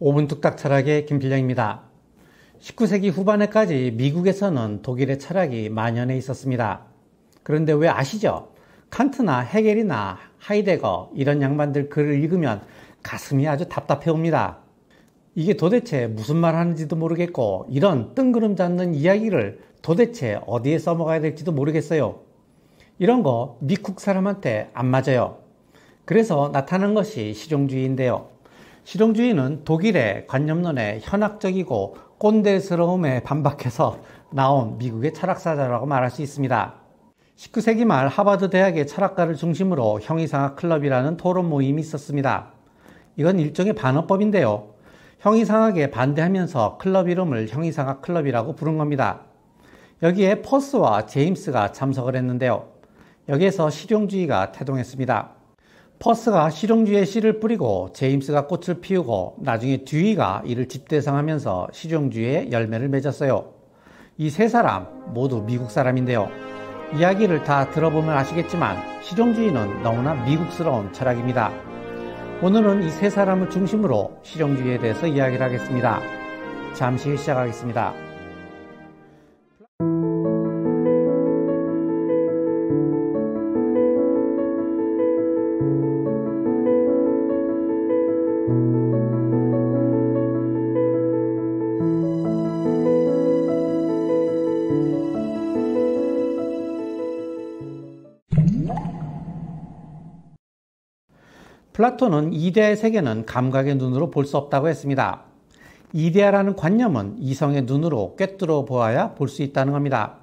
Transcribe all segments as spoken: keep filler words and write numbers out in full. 오 분 뚝딱 철학의 김필령입니다. 십구 세기 후반에까지 미국에서는 독일의 철학이 만연해 있었습니다. 그런데 왜 아시죠? 칸트나 헤겔이나 하이데거 이런 양반들 글을 읽으면 가슴이 아주 답답해 옵니다. 이게 도대체 무슨 말 하는지도 모르겠고 이런 뜬구름 잡는 이야기를 도대체 어디에 써먹어야 될지도 모르겠어요. 이런 거 미국 사람한테 안 맞아요. 그래서 나타난 것이 실용주의인데요. 실용주의는 독일의 관념론에 현학적이고 꼰대스러움에 반박해서 나온 미국의 철학사자라고 말할 수 있습니다. 십구 세기 말 하버드 대학의 철학가를 중심으로 형이상학 클럽이라는 토론 모임이 있었습니다. 이건 일종의 반어법인데요. 형이상학에 반대하면서 클럽 이름을 형이상학 클럽이라고 부른 겁니다. 여기에 포스와 제임스가 참석을 했는데요. 여기에서 실용주의가 태동했습니다. 퍼스가 실용주의의 씨를 뿌리고 제임스가 꽃을 피우고 나중에 듀이가 이를 집대성하면서 실용주의의 열매를 맺었어요. 이 세 사람 모두 미국 사람인데요. 이야기를 다 들어보면 아시겠지만 실용주의는 너무나 미국스러운 철학입니다. 오늘은 이 세 사람을 중심으로 실용주의에 대해서 이야기를 하겠습니다. 잠시 시작하겠습니다. 플라톤은 이데아의 세계는 감각의 눈으로 볼 수 없다고 했습니다. 이데아라는 관념은 이성의 눈으로 꿰뚫어 보아야 볼 수 있다는 겁니다.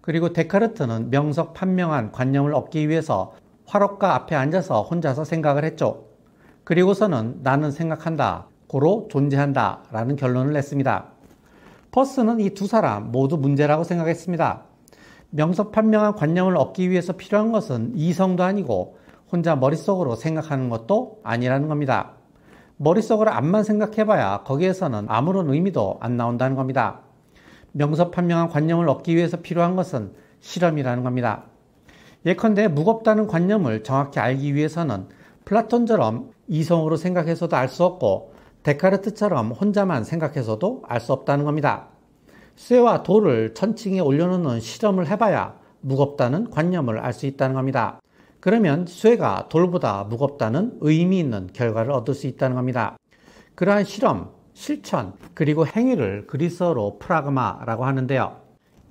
그리고 데카르트는 명석 판명한 관념을 얻기 위해서 화롯가 앞에 앉아서 혼자서 생각을 했죠. 그리고서는 나는 생각한다, 고로 존재한다 라는 결론을 냈습니다. 퍼스는 이 두 사람 모두 문제라고 생각했습니다. 명석 판명한 관념을 얻기 위해서 필요한 것은 이성도 아니고 혼자 머릿속으로 생각하는 것도 아니라는 겁니다. 머릿속으로 앞만 생각해봐야 거기에서는 아무런 의미도 안 나온다는 겁니다. 명석판명한 관념을 얻기 위해서 필요한 것은 실험이라는 겁니다. 예컨대 무겁다는 관념을 정확히 알기 위해서는 플라톤처럼 이성으로 생각해서도 알 수 없고 데카르트처럼 혼자만 생각해서도 알 수 없다는 겁니다. 쇠와 돌을 천칭에 올려놓는 실험을 해봐야 무겁다는 관념을 알 수 있다는 겁니다. 그러면 쇠가 돌보다 무겁다는 의미 있는 결과를 얻을 수 있다는 겁니다. 그러한 실험, 실천, 그리고 행위를 그리스어로 프라그마라고 하는데요.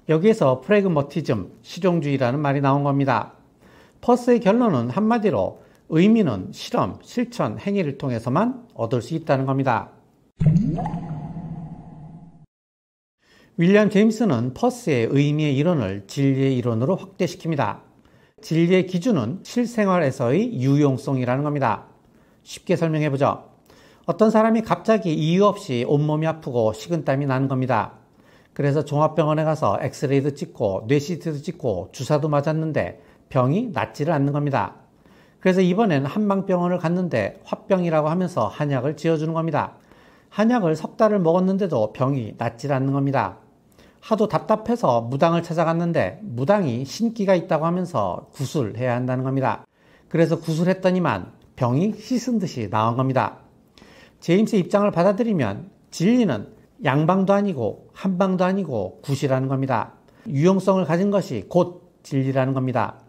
여기에서 프래그머티즘, 실용주의라는 말이 나온 겁니다. 퍼스의 결론은 한마디로 의미는 실험, 실천, 행위를 통해서만 얻을 수 있다는 겁니다. 윌리엄 제임스는 퍼스의 의미의 이론을 진리의 이론으로 확대시킵니다. 진리의 기준은 실생활에서의 유용성이라는 겁니다. 쉽게 설명해보죠. 어떤 사람이 갑자기 이유 없이 온몸이 아프고 식은땀이 나는 겁니다. 그래서 종합병원에 가서 엑스레이도 찍고 뇌시티도 찍고 주사도 맞았는데 병이 낫지를 않는 겁니다. 그래서 이번엔 한방병원을 갔는데 화병이라고 하면서 한약을 지어주는 겁니다. 한약을 석 달을 먹었는데도 병이 낫지를 않는 겁니다. 하도 답답해서 무당을 찾아갔는데 무당이 신기가 있다고 하면서 구술해야 한다는 겁니다. 그래서 구술했더니만 병이 씻은 듯이 나온 겁니다. 제임스의 입장을 받아들이면 진리는 양방도 아니고 한방도 아니고 굿이라는 겁니다. 유용성을 가진 것이 곧 진리라는 겁니다.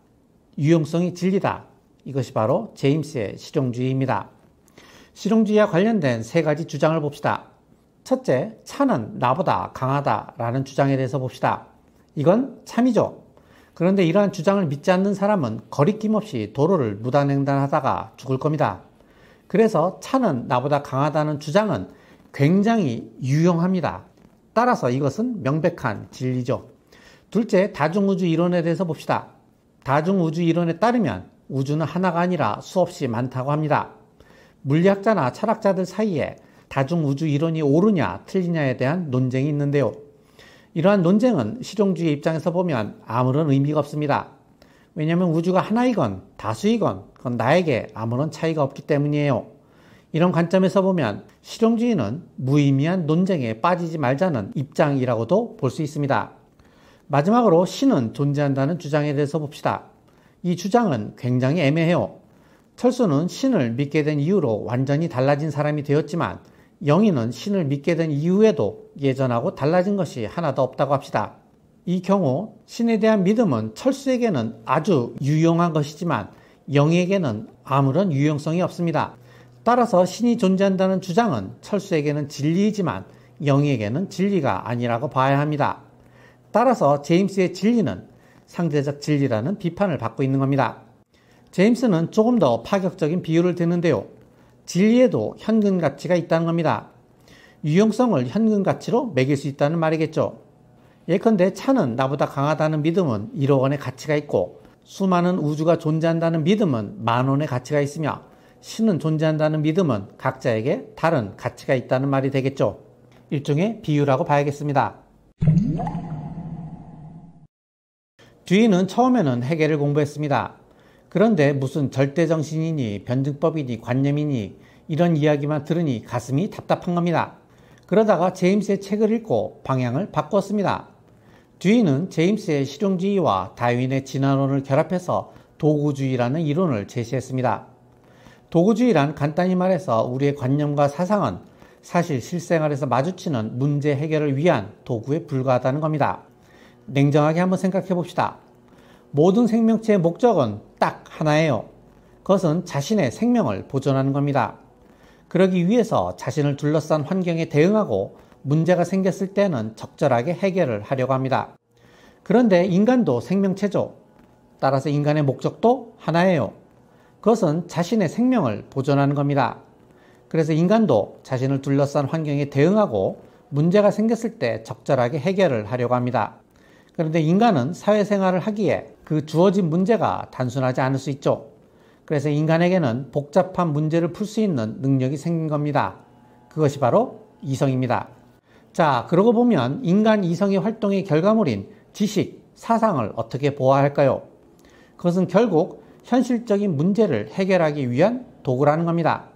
유용성이 진리다. 이것이 바로 제임스의 실용주의입니다. 실용주의와 관련된 세 가지 주장을 봅시다. 첫째, 차는 나보다 강하다라는 주장에 대해서 봅시다. 이건 참이죠. 그런데 이러한 주장을 믿지 않는 사람은 거리낌 없이 도로를 무단횡단하다가 죽을 겁니다. 그래서 차는 나보다 강하다는 주장은 굉장히 유용합니다. 따라서 이것은 명백한 진리죠. 둘째, 다중우주 이론에 대해서 봅시다. 다중우주 이론에 따르면 우주는 하나가 아니라 수없이 많다고 합니다. 물리학자나 철학자들 사이에 다중우주 이론이 옳으냐 틀리냐에 대한 논쟁이 있는데요. 이러한 논쟁은 실용주의 입장에서 보면 아무런 의미가 없습니다. 왜냐하면 우주가 하나이건 다수이건 그건 나에게 아무런 차이가 없기 때문이에요. 이런 관점에서 보면 실용주의는 무의미한 논쟁에 빠지지 말자는 입장이라고도 볼 수 있습니다. 마지막으로 신은 존재한다는 주장에 대해서 봅시다. 이 주장은 굉장히 애매해요. 철수는 신을 믿게 된 이후로 완전히 달라진 사람이 되었지만 영인은 신을 믿게 된 이후에도 예전하고 달라진 것이 하나도 없다고 합시다. 이 경우 신에 대한 믿음은 철수에게는 아주 유용한 것이지만 영에게는 아무런 유용성이 없습니다. 따라서 신이 존재한다는 주장은 철수에게는 진리이지만 영에게는 진리가 아니라고 봐야 합니다. 따라서 제임스의 진리는 상대적 진리라는 비판을 받고 있는 겁니다. 제임스는 조금 더 파격적인 비유를 드는데요. 진리에도 현금 가치가 있다는 겁니다. 유용성을 현금 가치로 매길 수 있다는 말이겠죠. 예컨대 차는 나보다 강하다는 믿음은 일억 원의 가치가 있고 수많은 우주가 존재한다는 믿음은 만 원의 가치가 있으며 신은 존재한다는 믿음은 각자에게 다른 가치가 있다는 말이 되겠죠. 일종의 비유라고 봐야겠습니다. 뒤에는 처음에는 해겔을 공부했습니다. 그런데 무슨 절대정신이니 변증법이니 관념이니 이런 이야기만 들으니 가슴이 답답한 겁니다. 그러다가 제임스의 책을 읽고 방향을 바꿨습니다. 듀인은 제임스의 실용주의와 다윈의 진화론을 결합해서 도구주의라는 이론을 제시했습니다. 도구주의란 간단히 말해서 우리의 관념과 사상은 사실 실생활에서 마주치는 문제 해결을 위한 도구에 불과하다는 겁니다. 냉정하게 한번 생각해 봅시다. 모든 생명체의 목적은 딱 하나예요. 그것은 자신의 생명을 보존하는 겁니다. 그러기 위해서 자신을 둘러싼 환경에 대응하고 문제가 생겼을 때는 적절하게 해결을 하려고 합니다. 그런데 인간도 생명체죠. 따라서 인간의 목적도 하나예요. 그것은 자신의 생명을 보존하는 겁니다. 그래서 인간도 자신을 둘러싼 환경에 대응하고 문제가 생겼을 때 적절하게 해결을 하려고 합니다. 그런데 인간은 사회생활을 하기에 그 주어진 문제가 단순하지 않을 수 있죠. 그래서 인간에게는 복잡한 문제를 풀 수 있는 능력이 생긴 겁니다. 그것이 바로 이성입니다. 자, 그러고 보면 인간 이성의 활동의 결과물인 지식, 사상을 어떻게 보아할까요? 그것은 결국 현실적인 문제를 해결하기 위한 도구라는 겁니다.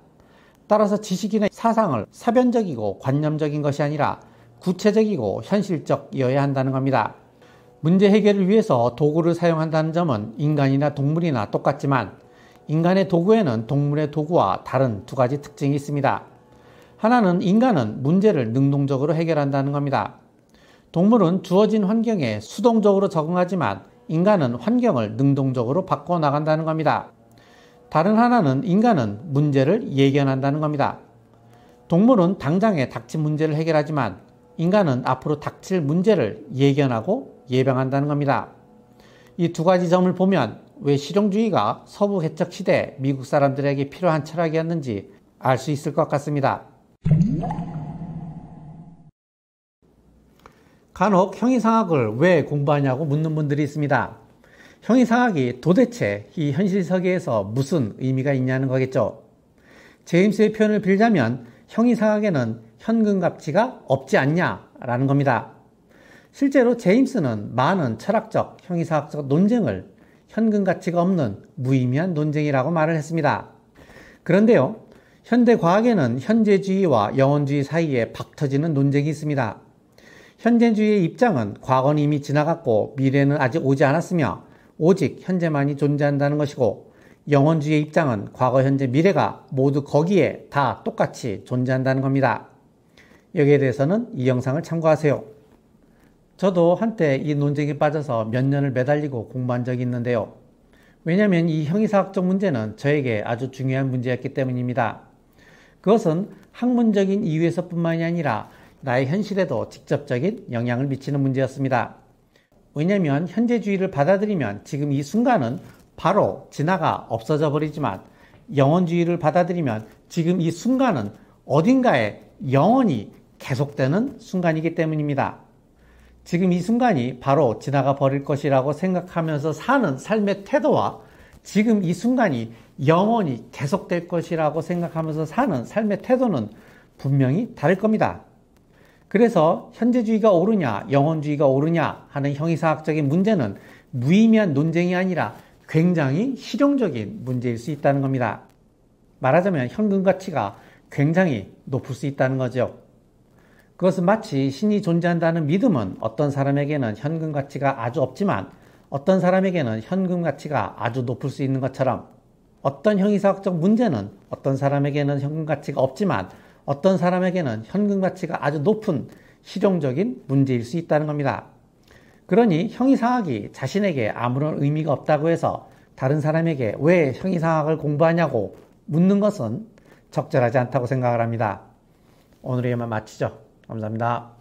따라서 지식이나 사상을 사변적이고 관념적인 것이 아니라 구체적이고 현실적이어야 한다는 겁니다. 문제 해결을 위해서 도구를 사용한다는 점은 인간이나 동물이나 똑같지만 인간의 도구에는 동물의 도구와 다른 두 가지 특징이 있습니다. 하나는 인간은 문제를 능동적으로 해결한다는 겁니다. 동물은 주어진 환경에 수동적으로 적응하지만 인간은 환경을 능동적으로 바꿔나간다는 겁니다. 다른 하나는 인간은 문제를 예견한다는 겁니다. 동물은 당장에 닥친 문제를 해결하지만 인간은 앞으로 닥칠 문제를 예견하고 예방한다는 겁니다. 이 두 가지 점을 보면 왜 실용주의가 서부 개척 시대 미국 사람들에게 필요한 철학이었는지 알 수 있을 것 같습니다. 간혹 형이상학을 왜 공부하냐고 묻는 분들이 있습니다. 형이상학이 도대체 이 현실 세계에서 무슨 의미가 있냐는 거겠죠. 제임스의 표현을 빌자면 형이상학에는 현금 가치가 없지 않냐라는 겁니다. 실제로 제임스는 많은 철학적, 형이상학적 논쟁을 현금 가치가 없는 무의미한 논쟁이라고 말을 했습니다. 그런데요, 현대 과학에는 현재주의와 영원주의 사이에 박터지는 논쟁이 있습니다. 현재주의의 입장은 과거는 이미 지나갔고 미래는 아직 오지 않았으며 오직 현재만이 존재한다는 것이고 영원주의의 입장은 과거, 현재, 미래가 모두 거기에 다 똑같이 존재한다는 겁니다. 여기에 대해서는 이 영상을 참고하세요. 저도 한때 이 논쟁에 빠져서 몇 년을 매달리고 공부한 적이 있는데요. 왜냐하면 이 형이상학적 문제는 저에게 아주 중요한 문제였기 때문입니다. 그것은 학문적인 이유에서 뿐만이 아니라 나의 현실에도 직접적인 영향을 미치는 문제였습니다. 왜냐하면 현재주의를 받아들이면 지금 이 순간은 바로 지나가 없어져 버리지만 영원주의를 받아들이면 지금 이 순간은 어딘가에 영원히 계속되는 순간이기 때문입니다. 지금 이 순간이 바로 지나가 버릴 것이라고 생각하면서 사는 삶의 태도와 지금 이 순간이 영원히 계속될 것이라고 생각하면서 사는 삶의 태도는 분명히 다를 겁니다. 그래서 현재주의가 옳으냐, 영원주의가 옳으냐 하는 형이상학적인 문제는 무의미한 논쟁이 아니라 굉장히 실용적인 문제일 수 있다는 겁니다. 말하자면 현금 가치가 굉장히 높을 수 있다는 거죠. 그것은 마치 신이 존재한다는 믿음은 어떤 사람에게는 현금 가치가 아주 없지만 어떤 사람에게는 현금 가치가 아주 높을 수 있는 것처럼 어떤 형이상학적 문제는 어떤 사람에게는 현금 가치가 없지만 어떤 사람에게는 현금 가치가 아주 높은 실용적인 문제일 수 있다는 겁니다. 그러니 형이상학이 자신에게 아무런 의미가 없다고 해서 다른 사람에게 왜 형이상학을 공부하냐고 묻는 것은 적절하지 않다고 생각을 합니다. 오늘의 얘기만 마치죠. 감사합니다.